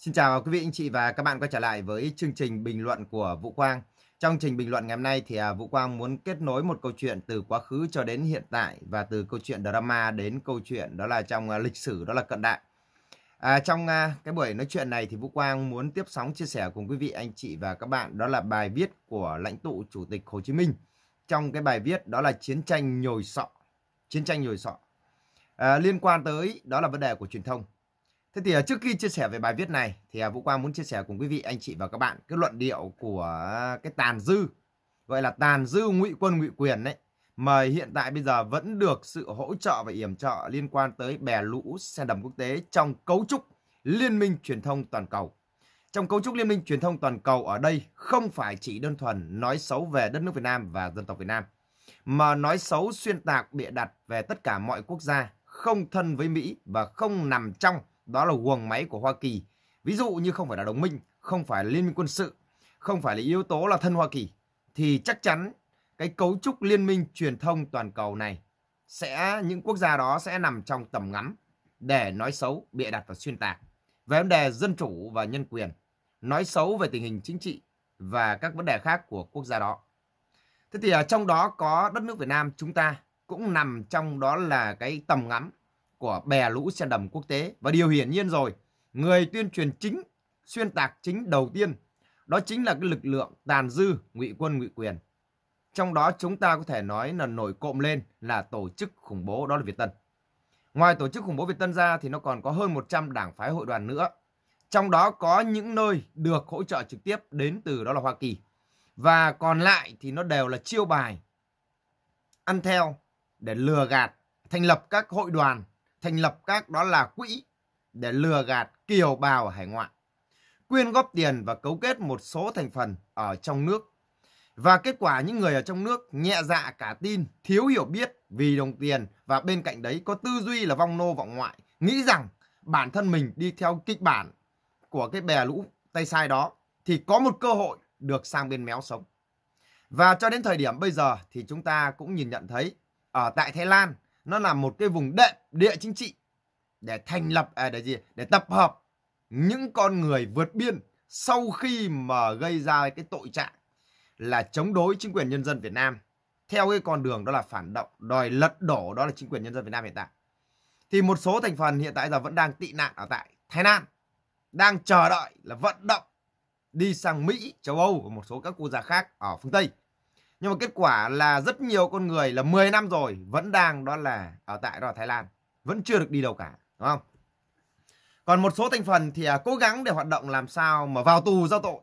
Xin chào quý vị, anh chị và các bạn quay trở lại với chương trình bình luận của Vũ Quang. Trong trình bình luận ngày hôm nay thì Vũ Quang muốn kết nối một câu chuyện từ quá khứ cho đến hiện tại và từ câu chuyện drama đến câu chuyện đó là trong lịch sử, đó là cận đại. Trong cái buổi nói chuyện này thì Vũ Quang muốn tiếp sóng chia sẻ cùng quý vị, anh chị và các bạn đó là bài viết của lãnh tụ Chủ tịch Hồ Chí Minh. Trong cái bài viết đó là Chiến tranh nhồi sọ. Chiến tranh nhồi sọ liên quan tới đó là vấn đề của truyền thông. Thế thì trước khi chia sẻ về bài viết này thì Vũ Quang muốn chia sẻ cùng quý vị, anh chị và các bạn cái luận điệu của cái tàn dư, gọi là tàn dư ngụy quân ngụy quyền đấy, mà hiện tại bây giờ vẫn được sự hỗ trợ và yểm trợ liên quan tới bè lũ xe đầm quốc tế trong cấu trúc liên minh truyền thông toàn cầu. Trong cấu trúc liên minh truyền thông toàn cầu ở đây không phải chỉ đơn thuần nói xấu về đất nước Việt Nam và dân tộc Việt Nam, mà nói xấu xuyên tạc bịa đặt về tất cả mọi quốc gia không thân với Mỹ và không nằm trong đó là guồng máy của Hoa Kỳ. Ví dụ như không phải là đồng minh, không phải là liên minh quân sự, không phải là yếu tố là thân Hoa Kỳ, thì chắc chắn cái cấu trúc liên minh truyền thông toàn cầu này sẽ, những quốc gia đó sẽ nằm trong tầm ngắm để nói xấu, bịa đặt và xuyên tạc về vấn đề dân chủ và nhân quyền, nói xấu về tình hình chính trị và các vấn đề khác của quốc gia đó. Thế thì ở trong đó có đất nước Việt Nam chúng ta cũng nằm trong đó là cái tầm ngắm của bè lũ sen đầm quốc tế. Và điều hiển nhiên rồi, người tuyên truyền chính, xuyên tạc chính đầu tiên đó chính là cái lực lượng tàn dư ngụy quân ngụy quyền. Trong đó chúng ta có thể nói là nổi cộm lên là tổ chức khủng bố đó là Việt Tân. Ngoài tổ chức khủng bố Việt Tân ra thì nó còn có hơn 100 đảng phái hội đoàn nữa. Trong đó có những nơi được hỗ trợ trực tiếp đến từ đó là Hoa Kỳ. Và còn lại thì nó đều là chiêu bài ăn theo để lừa gạt, thành lập các hội đoàn, thành lập các đó là quỹ để lừa gạt kiều bào ở hải ngoại, quyên góp tiền và cấu kết một số thành phần ở trong nước. Và kết quả những người ở trong nước nhẹ dạ cả tin, thiếu hiểu biết vì đồng tiền, và bên cạnh đấy có tư duy là vong nô vọng ngoại, nghĩ rằng bản thân mình đi theo kịch bản của cái bè lũ tay sai đó thì có một cơ hội được sang bên méo sống. Và cho đến thời điểm bây giờ thì chúng ta cũng nhìn nhận thấy ở tại Thái Lan, nó là một cái vùng đệm địa chính trị để thành lập để tập hợp những con người vượt biên sau khi mà gây ra cái tội trạng là chống đối chính quyền nhân dân Việt Nam theo cái con đường đó là phản động, đòi lật đổ đó là chính quyền nhân dân Việt Nam hiện tại. Thì một số thành phần hiện tại giờ vẫn đang tị nạn ở tại Thái Lan, đang chờ đợi là vận động đi sang Mỹ, châu Âu và một số các quốc gia khác ở phương Tây. Nhưng mà kết quả là rất nhiều con người là 10 năm rồi vẫn đang đó là ở tại đó là Thái Lan, vẫn chưa được đi đâu cả, đúng không? Còn một số thành phần thì cố gắng để hoạt động làm sao mà vào tù ra tội,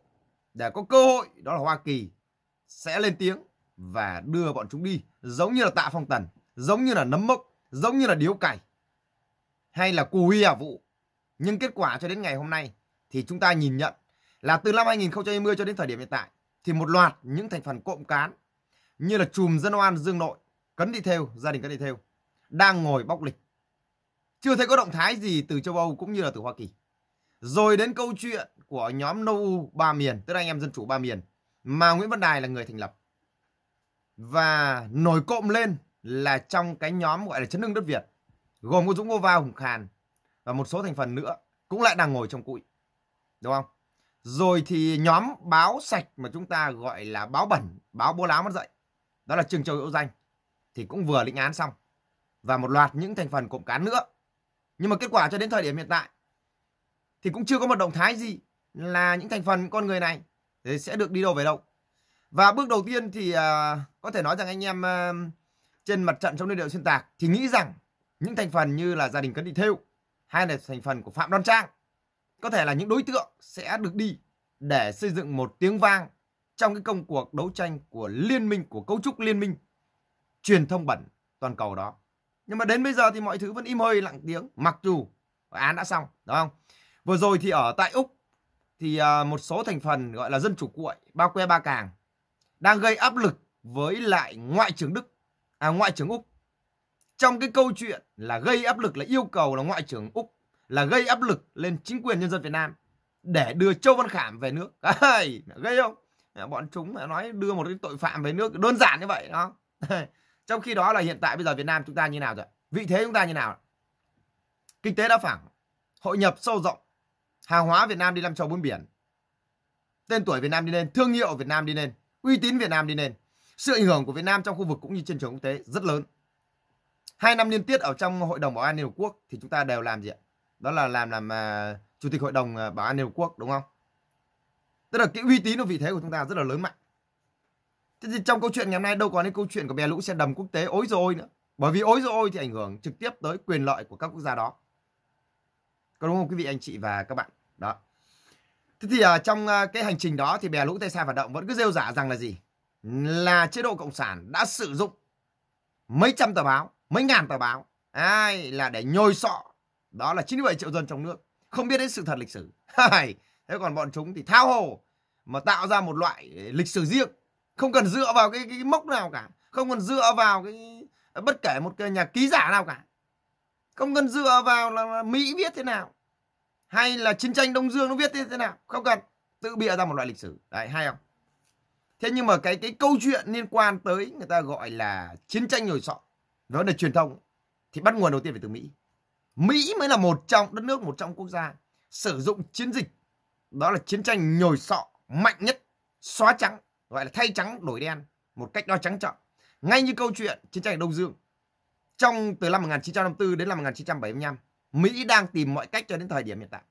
để có cơ hội đó là Hoa Kỳ sẽ lên tiếng và đưa bọn chúng đi, giống như là Tạ Phong Tần, giống như là Nấm Mốc, giống như là Điếu Cày hay là Cù Huy Hà Vũ. Nhưng kết quả cho đến ngày hôm nay thì chúng ta nhìn nhận là từ năm 2020 cho đến thời điểm hiện tại thì một loạt những thành phần cộm cán như là Trùm Dân Oan Dương Nội, Cấn Thị Thêu, gia đình Cấn Thị Thêu đang ngồi bóc lịch. Chưa thấy có động thái gì từ châu Âu cũng như là từ Hoa Kỳ. Rồi đến câu chuyện của nhóm NOU Ba Miền, tức là anh em dân chủ Ba Miền, mà Nguyễn Văn Đài là người thành lập. Và nổi cộm lên là trong cái nhóm gọi là chấn hưng đất Việt, gồm có Dũng Vô Va, Hùng Khanh và một số thành phần nữa cũng lại đang ngồi trong cụi, đúng không? Rồi thì nhóm báo sạch mà chúng ta gọi là báo bẩn, báo bố láo mất dạy, đó là Trường Châu Hữu Danh, thì cũng vừa lĩnh án xong. Và một loạt những thành phần cộng cán nữa. Nhưng mà kết quả cho đến thời điểm hiện tại thì cũng chưa có một động thái gì là những thành phần con người này thì sẽ được đi đâu về đâu. Và bước đầu tiên thì có thể nói rằng anh em trên mặt trận chống luận điệu xuyên tạc thì nghĩ rằng những thành phần như là gia đình Cấn Thị Thêu hay là thành phần của Phạm Đoan Trang có thể là những đối tượng sẽ được đi để xây dựng một tiếng vang trong cái công cuộc đấu tranh của liên minh, của cấu trúc liên minh truyền thông bẩn toàn cầu đó. Nhưng mà đến bây giờ thì mọi thứ vẫn im hơi lặng tiếng, mặc dù án đã xong, đúng không? Vừa rồi thì ở tại Úc thì một số thành phần gọi là dân chủ cuội, bao que ba càng đang gây áp lực với lại ngoại trưởng Úc trong cái câu chuyện là gây áp lực, là yêu cầu là ngoại trưởng Úc là gây áp lực lên chính quyền nhân dân Việt Nam để đưa Châu Văn Khảm về nước. Gây không? Bọn chúng nói đưa một cái tội phạm về nước đơn giản như vậy đó. Trong khi đó là hiện tại bây giờ Việt Nam chúng ta như nào rồi? Vị thế chúng ta như nào? Kinh tế đã phẳng, hội nhập sâu rộng, hàng hóa Việt Nam đi năm châu bốn biển, tên tuổi Việt Nam đi lên, thương hiệu Việt Nam đi lên, uy tín Việt Nam đi lên. Sự ảnh hưởng của Việt Nam trong khu vực cũng như trên trường quốc tế rất lớn. 2 năm liên tiếp ở trong Hội đồng Bảo an Liên Hợp Quốc thì chúng ta đều làm gì ạ? Đó là làm Chủ tịch Hội đồng Bảo an Liên Hợp Quốc, đúng không? Tức là cái uy tín và vị thế của chúng ta rất là lớn mạnh. Thế thì trong câu chuyện ngày hôm nay đâu có đến câu chuyện của bè lũ xe đầm quốc tế ối rồi ôi nữa. Bởi vì ối rồi ôi thì ảnh hưởng trực tiếp tới quyền lợi của các quốc gia đó. Có đúng không quý vị anh chị và các bạn? Đó. Thế thì trong cái hành trình đó thì bè lũ tay sai phản động vẫn cứ rêu rả rằng là gì? Là chế độ cộng sản đã sử dụng mấy trăm tờ báo, mấy ngàn tờ báo là để nhồi sọ. Đó là 97 triệu dân trong nước không biết đến sự thật lịch sử. Thế còn bọn chúng thì thao hồ mà tạo ra một loại lịch sử riêng, không cần dựa vào cái mốc nào cả, không cần dựa vào cái bất kể một cái nhà ký giả nào cả, không cần dựa vào là Mỹ viết thế nào hay là chiến tranh Đông Dương nó viết thế nào, không cần, tự bịa ra một loại lịch sử. Đấy, hay không? Thế nhưng mà cái câu chuyện liên quan tới người ta gọi là chiến tranh nhồi sọ, vấn đề truyền thông thì bắt nguồn đầu tiên phải từ Mỹ. Mỹ mới là một trong đất nước, một trong quốc gia sử dụng chiến dịch đó là chiến tranh nhồi sọ mạnh nhất, xóa trắng, gọi là thay trắng đổi đen một cách đo trắng trợn. Ngay như câu chuyện chiến tranh Đông Dương, trong từ năm 1954 đến năm 1975, Mỹ đang tìm mọi cách cho đến thời điểm hiện tại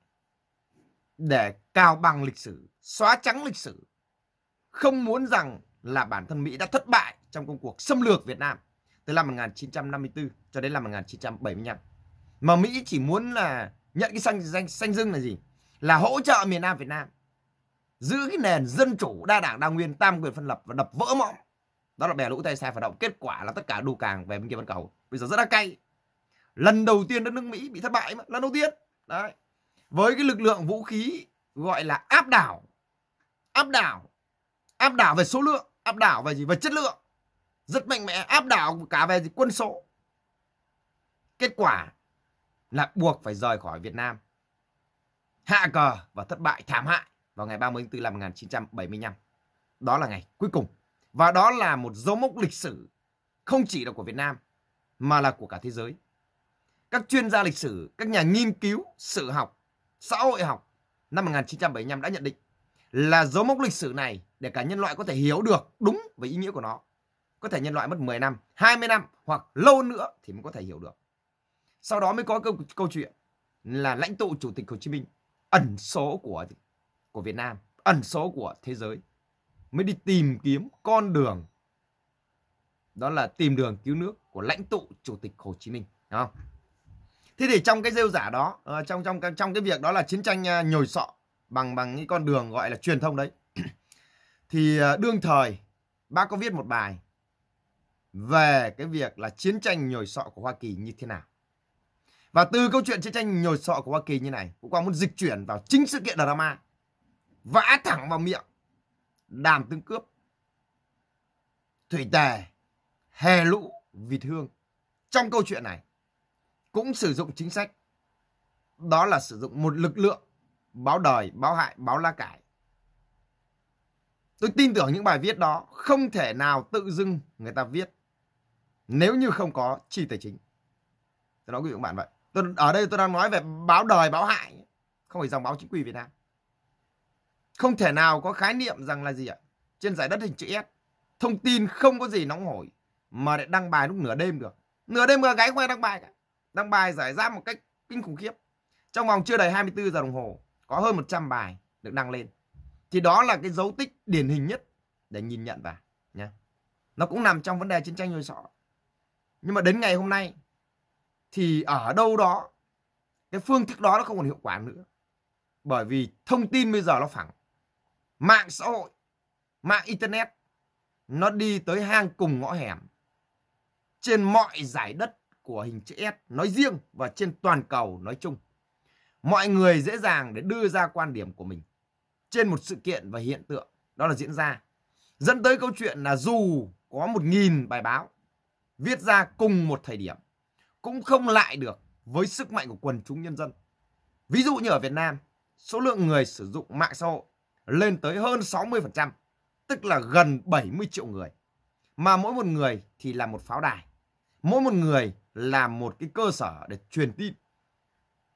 để cào bằng lịch sử, xóa trắng lịch sử, không muốn rằng là bản thân Mỹ đã thất bại trong công cuộc xâm lược Việt Nam từ năm 1954 cho đến năm 1975. Mà Mỹ chỉ muốn là nhận cái xanh dưng là gì? Là hỗ trợ miền Nam Việt Nam giữ cái nền dân chủ đa đảng đa nguyên, tam quyền phân lập và đập vỡ mõm. Đó là bè lũ tay sai phản động. Kết quả là tất cả đu càng về bên kia bán cầu. Bây giờ rất là cay. Lần đầu tiên đất nước Mỹ bị thất bại mà. Lần đầu tiên. Đấy. Với cái lực lượng vũ khí gọi là áp đảo. Áp đảo. Áp đảo về số lượng. Áp đảo về gì? Về chất lượng. Rất mạnh mẽ. Áp đảo cả về quân số. Kết quả là buộc phải rời khỏi Việt Nam. Hạ cờ và thất bại thảm hại vào ngày 30 tháng 4 năm 1975. Đó là ngày cuối cùng. Và đó là một dấu mốc lịch sử không chỉ là của Việt Nam mà là của cả thế giới. Các chuyên gia lịch sử, các nhà nghiên cứu sử học, xã hội học năm 1975 đã nhận định là dấu mốc lịch sử này để cả nhân loại có thể hiểu được đúng về ý nghĩa của nó. Có thể nhân loại mất 10 năm, 20 năm hoặc lâu nữa thì mới có thể hiểu được. Sau đó mới có câu chuyện là lãnh tụ Chủ tịch Hồ Chí Minh, ẩn số của Việt Nam, ẩn số của thế giới, mới đi tìm kiếm con đường, đó là tìm đường cứu nước của lãnh tụ Chủ tịch Hồ Chí Minh, đúng không? Thế thì trong cái rêu giả đó, trong cái việc đó là chiến tranh nhồi sọ bằng cái con đường gọi là truyền thông đấy, thì đương thời bác có viết một bài về cái việc là chiến tranh nhồi sọ của Hoa Kỳ như thế nào. Và từ câu chuyện chiến tranh nhồi sọ của Hoa Kỳ như này, Vũ Quang muốn dịch chuyển vào chính sự kiện drama vã thẳng vào miệng Đàm Tư Cướp, Thủy Tề, Hè Lũ, Vịt Hương. Trong câu chuyện này cũng sử dụng chính sách, đó là sử dụng một lực lượng báo đời, báo hại, báo lá cải. Tôi tin tưởng những bài viết đó không thể nào tự dưng người ta viết nếu như không có chi tài chính. Tôi nói quý vị các bạn vậy. Ở đây tôi đang nói về báo đời, báo hại, không phải dòng báo chính quy Việt Nam. Không thể nào có khái niệm rằng là gì ạ? Trên giải đất hình chữ S, thông tin không có gì nóng hổi mà lại đăng bài lúc nửa đêm được. Nửa đêm mà gái khoe đăng bài cả. Đăng bài giải rác một cách kinh khủng khiếp. Trong vòng chưa đầy 24 giờ đồng hồ, có hơn 100 bài được đăng lên. Thì đó là cái dấu tích điển hình nhất để nhìn nhận vào nhá. Nó cũng nằm trong vấn đề chiến tranh nhồi sọ. Nhưng mà đến ngày hôm nay thì ở đâu đó cái phương thức đó nó không còn hiệu quả nữa. Bởi vì thông tin bây giờ nó phẳng. Mạng xã hội, mạng internet, nó đi tới hang cùng ngõ hẻm. Trên mọi giải đất của hình chữ S nói riêng và trên toàn cầu nói chung. Mọi người dễ dàng để đưa ra quan điểm của mình trên một sự kiện và hiện tượng đó là diễn ra. Dẫn tới câu chuyện là dù có 1000 bài báo viết ra cùng một thời điểm cũng không lại được với sức mạnh của quần chúng nhân dân. Ví dụ như ở Việt Nam, số lượng người sử dụng mạng xã hội lên tới hơn 60%, tức là gần 70 triệu người. Mà mỗi một người thì là một pháo đài. Mỗi một người là một cái cơ sở để truyền tin.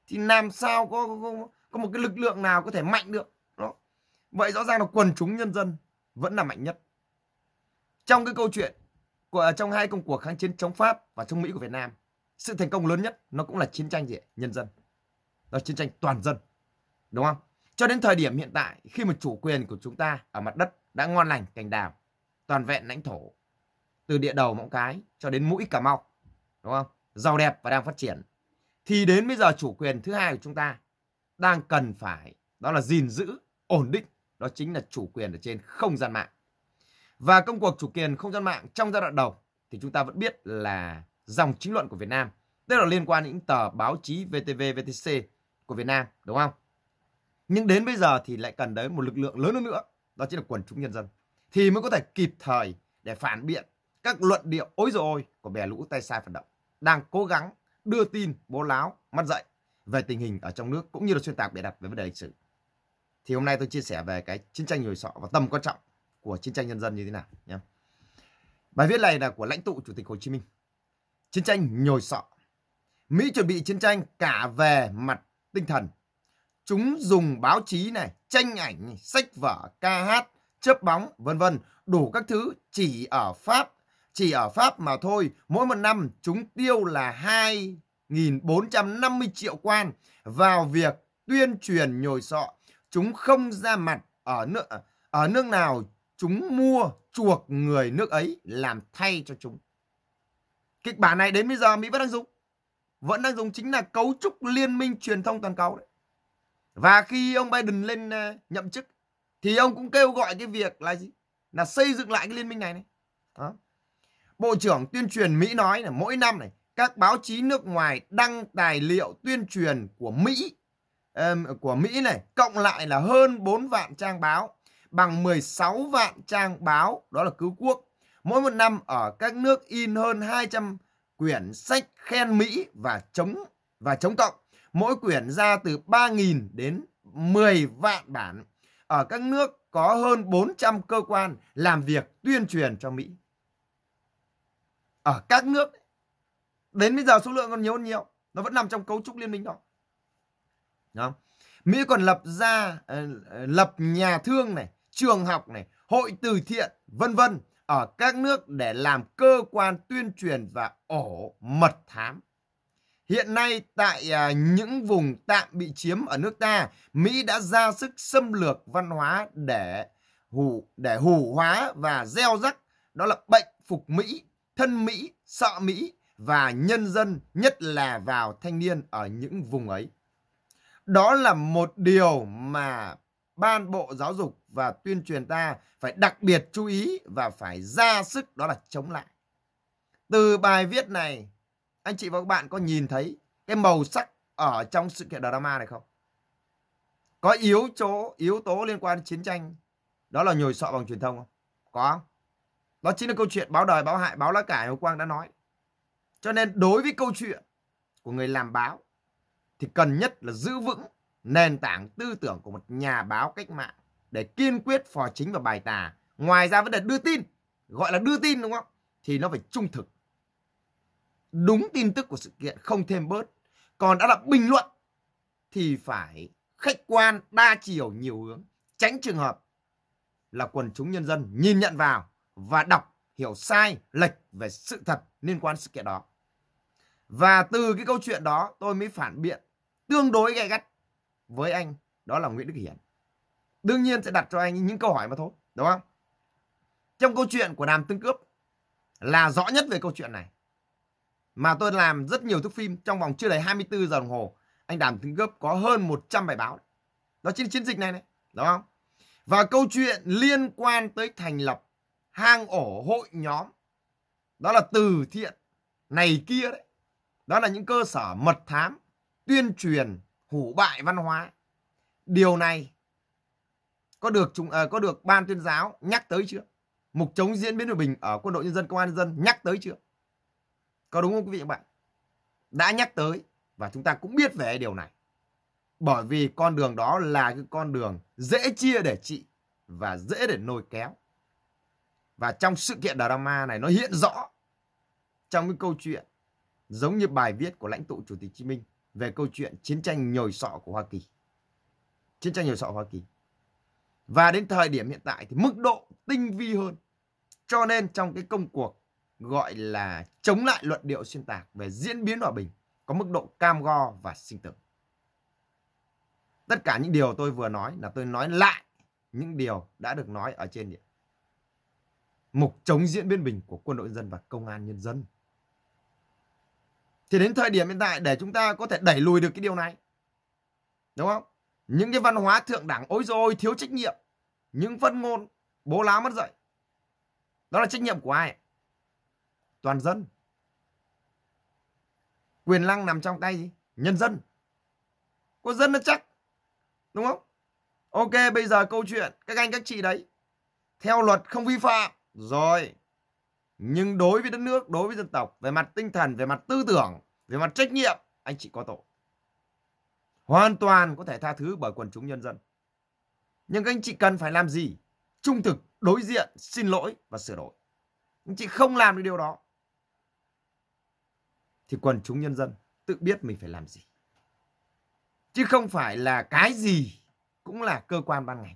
Thì làm sao có, có, có một cái lực lượng nào có thể mạnh được. Đó. Vậy rõ ràng là quần chúng nhân dân vẫn là mạnh nhất. Trong cái câu chuyện trong hai công cuộc kháng chiến chống Pháp và chống Mỹ của Việt Nam, sự thành công lớn nhất nó cũng là chiến tranh gì? Nhân dân. Đó là chiến tranh toàn dân. Đúng không? Cho đến thời điểm hiện tại, khi mà chủ quyền của chúng ta ở mặt đất đã ngon lành cành đào, toàn vẹn lãnh thổ, từ địa đầu Móng Cái cho đến mũi Cà Mau, đúng không? Giàu đẹp và đang phát triển. Thì đến bây giờ chủ quyền thứ hai của chúng ta đang cần phải, đó là gìn giữ, ổn định, đó chính là chủ quyền ở trên không gian mạng. Và công cuộc chủ quyền không gian mạng trong giai đoạn đầu thì chúng ta vẫn biết là dòng chính luận của Việt Nam, tức là liên quan đến những tờ báo chí VTV, VTC của Việt Nam, đúng không? Nhưng đến bây giờ thì lại cần đến một lực lượng lớn hơn nữa, đó chính là quần chúng nhân dân. Thì mới có thể kịp thời để phản biện các luận điệu ối dồi ôi của bè lũ tay sai phản động đang cố gắng đưa tin bố láo, mắt dậy về tình hình ở trong nước cũng như là xuyên tạc bịa đặt về vấn đề lịch sử. Thì hôm nay tôi chia sẻ về cái chiến tranh nhồi sọ và tầm quan trọng của chiến tranh nhân dân như thế nào nhé. Bài viết này là của lãnh tụ Chủ tịch Hồ Chí Minh. Chiến tranh nhồi sọ. Mỹ chuẩn bị chiến tranh cả về mặt tinh thần. Chúng dùng báo chí này, tranh ảnh, sách vở, ca hát, chớp bóng, vân vân, đủ các thứ chỉ ở Pháp mà thôi. Mỗi một năm chúng tiêu là 2.450 triệu quan vào việc tuyên truyền nhồi sọ. Chúng không ra mặt ở nước nào, chúng mua chuộc người nước ấy làm thay cho chúng. Kịch bản này đến bây giờ Mỹ vẫn đang dùng, chính là cấu trúc liên minh truyền thông toàn cầu đấy. Và khi ông Biden lên nhậm chức thì ông cũng kêu gọi cái việc là gì? Là xây dựng lại cái liên minh này. Đó. Bộ trưởng tuyên truyền Mỹ nói là mỗi năm này các báo chí nước ngoài đăng tài liệu tuyên truyền của Mỹ này, cộng lại là hơn 4 vạn trang báo, bằng 16 vạn trang báo đó là cứu quốc. Mỗi một năm ở các nước in hơn 200 quyển sách khen Mỹ và chống cộng. Mỗi quyển ra từ 3.000 đến 10 vạn bản. Ở các nước có hơn 400 cơ quan làm việc tuyên truyền cho Mỹ. Ở các nước đến bây giờ số lượng còn nhiều hơn nhiều. Nó vẫn nằm trong cấu trúc liên minh đó. Đúng không? Mỹ còn lập nhà thương này, trường học này, hội từ thiện vân vân ở các nước để làm cơ quan tuyên truyền và ổ mật thám. Hiện nay tại những vùng tạm bị chiếm ở nước ta, Mỹ đã ra sức xâm lược văn hóa để hủ hóa và gieo rắc đó là bệnh phục Mỹ, thân Mỹ, sợ Mỹ và nhân dân, nhất là vào thanh niên ở những vùng ấy. Đó là một điều mà Ban Bộ Giáo dục và Tuyên truyền ta phải đặc biệt chú ý và phải ra sức đó là chống lại. Từ bài viết này, anh chị và các bạn có nhìn thấy cái màu sắc ở trong sự kiện drama này không? Có yếu tố liên quan đến chiến tranh, đó là nhồi sọ bằng truyền thông không? Có không? Đó chính là câu chuyện báo đời, báo hại, báo lá cải Hồ Quang đã nói. Cho nên đối với câu chuyện của người làm báo thì cần nhất là giữ vững nền tảng tư tưởng của một nhà báo cách mạng để kiên quyết phò chính và bài tà. Ngoài ra vấn đề đưa tin, gọi là đưa tin đúng không? Thì nó phải trung thực. Đúng tin tức của sự kiện không thêm bớt. Còn đã là bình luận thì phải khách quan, đa chiều, nhiều hướng. Tránh trường hợp là quần chúng nhân dân nhìn nhận vào và đọc hiểu sai, lệch về sự thật liên quan sự kiện đó. Và từ cái câu chuyện đó tôi mới phản biện tương đối gay gắt với anh, đó là Nguyễn Đức Hiển. Đương nhiên sẽ đặt cho anh những câu hỏi mà thôi, đúng không? Trong câu chuyện của Đàm Tư Cướp là rõ nhất về câu chuyện này. Mà tôi làm rất nhiều thước phim, trong vòng chưa đầy 24 giờ đồng hồ, anh Đàm Tư Cướp có hơn 100 bài báo. Đó chính là chiến dịch này, đúng không? Và câu chuyện liên quan tới thành lập hang ổ hội nhóm, đó là từ thiện này kia đấy. Đó là những cơ sở mật thám, tuyên truyền, hủ bại văn hóa. Điều này có được Ban Tuyên giáo nhắc tới chưa? Mục chống diễn biến hòa bình ở Quân đội Nhân dân, Công an Nhân dân nhắc tới chưa? Có đúng không quý vị và các bạn? Đã nhắc tới và chúng ta cũng biết về điều này. Bởi vì con đường đó là cái con đường dễ chia để trị và dễ để nồi kéo. Và trong sự kiện drama này nó hiện rõ trong cái câu chuyện giống như bài viết của lãnh tụ Chủ tịch Hồ Chí Minh về câu chuyện chiến tranh nhồi sọ của Hoa Kỳ. chiến tranh nhồi sọ Hoa Kỳ. Và đến thời điểm hiện tại thì mức độ tinh vi hơn. Cho nên trong cái công cuộc gọi là chống lại luận điệu xuyên tạc về diễn biến hòa bình có mức độ cam go và sinh tử. Tất cả những điều tôi vừa nói là tôi nói lại những điều đã được nói ở trên mục chống diễn biến bình của quân đội nhân dân và công an nhân dân. Thì đến thời điểm hiện tại để chúng ta có thể đẩy lùi được cái điều này, đúng không? Những cái văn hóa thượng đẳng ối rồi thiếu trách nhiệm, những phân ngôn bố láo mất dạy, đó là trách nhiệm của ai? Toàn dân. Quyền năng nằm trong tay gì? Nhân dân. Có dân nó chắc, đúng không? Ok, bây giờ câu chuyện các anh các chị đấy, theo luật không vi phạm rồi, nhưng đối với đất nước, đối với dân tộc, về mặt tinh thần, về mặt tư tưởng, về mặt trách nhiệm, anh chị có tội, hoàn toàn có thể tha thứ bởi quần chúng nhân dân. Nhưng các anh chị cần phải làm gì? Trung thực, đối diện, xin lỗi và sửa đổi. Anh chị không làm được điều đó thì quần chúng nhân dân tự biết mình phải làm gì, chứ không phải là cái gì cũng là cơ quan ban ngành,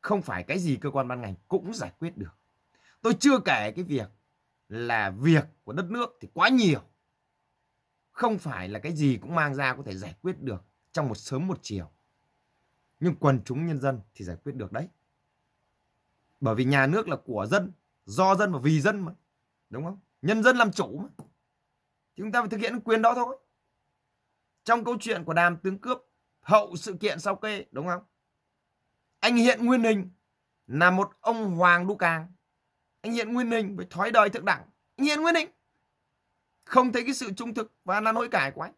không phải cái gì cơ quan ban ngành cũng giải quyết được. Tôi chưa kể cái việc là việc của đất nước thì quá nhiều, không phải là cái gì cũng mang ra có thể giải quyết được trong một sớm một chiều. Nhưng quần chúng nhân dân thì giải quyết được đấy, bởi vì nhà nước là của dân, do dân và vì dân mà, đúng không? Nhân dân làm chủ mà, thì chúng ta phải thực hiện quyền đó thôi. Trong câu chuyện của Đàm Tư Cướp hậu sự kiện sau kê, đúng không? Anh hiện nguyên hình là một ông Hoàng Đu Càng, anh hiện nguyên hình với thói đời thượng đẳng, anh hiện nguyên hình không thấy cái sự trung thực và là hối cải của anh.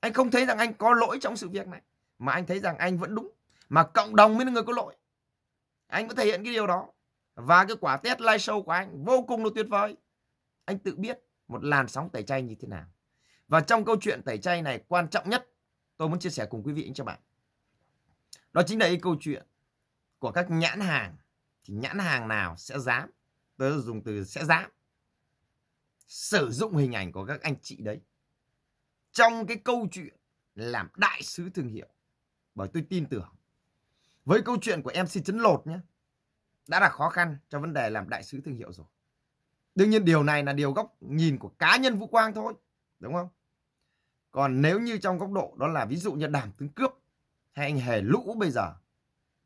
Anh không thấy rằng anh có lỗi trong sự việc này, mà anh thấy rằng anh vẫn đúng, mà cộng đồng mới là người có lỗi. Anh vẫn thể hiện cái điều đó. Và cái quả test live show của anh vô cùng là tuyệt vời. Anh tự biết một làn sóng tẩy chay như thế nào. Và trong câu chuyện tẩy chay này, quan trọng nhất tôi muốn chia sẻ cùng quý vị anh chị bạn, đó chính là cái câu chuyện của các nhãn hàng. Thì nhãn hàng nào sẽ dám, tôi dùng từ sẽ dám, sử dụng hình ảnh của các anh chị đấy trong cái câu chuyện làm đại sứ thương hiệu. Bởi tôi tin tưởng với câu chuyện của MC Chấn Lột nhé, đã là khó khăn cho vấn đề làm đại sứ thương hiệu rồi. Đương nhiên điều này là điều góc nhìn của cá nhân Vũ Quang thôi, đúng không? Còn nếu như trong góc độ đó là ví dụ như Đàm Tư Cướp hay anh Hề Lũ bây giờ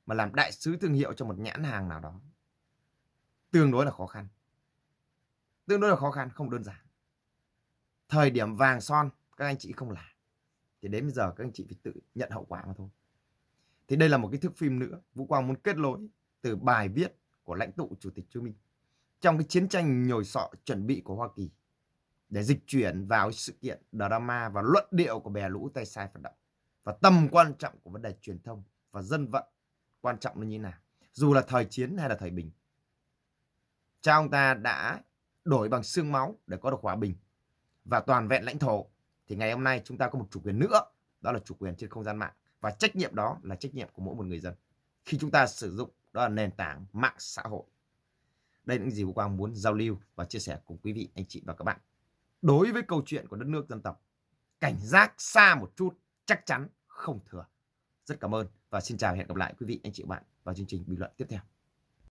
mà làm đại sứ thương hiệu cho một nhãn hàng nào đó, tương đối là khó khăn. Tương đối là khó khăn, không đơn giản. Thời điểm vàng son các anh chị không làm thì đến bây giờ các anh chị phải tự nhận hậu quả mà thôi. Thì đây là một cái thước phim nữa Vũ Quang muốn kết nối từ bài viết của lãnh tụ Chủ tịch Hồ Chí Minh trong cái chiến tranh nhồi sọ chuẩn bị của Hoa Kỳ, để dịch chuyển vào sự kiện drama và luận điệu của bè lũ tay sai phản động, và tầm quan trọng của vấn đề truyền thông và dân vận quan trọng là như thế nào, dù là thời chiến hay là thời bình. Cha ông ta đã đổi bằng xương máu để có được hòa bình và toàn vẹn lãnh thổ, thì ngày hôm nay chúng ta có một chủ quyền nữa, đó là chủ quyền trên không gian mạng. Và trách nhiệm đó là trách nhiệm của mỗi một người dân khi chúng ta sử dụng, đó là nền tảng mạng xã hội. Đây là những gì Vũ Quang muốn giao lưu và chia sẻ cùng quý vị, anh chị và các bạn. Đối với câu chuyện của đất nước dân tộc, cảnh giác xa một chút chắc chắn không thừa. Rất cảm ơn và xin chào và hẹn gặp lại quý vị, anh chị và bạn vào chương trình bình luận tiếp theo.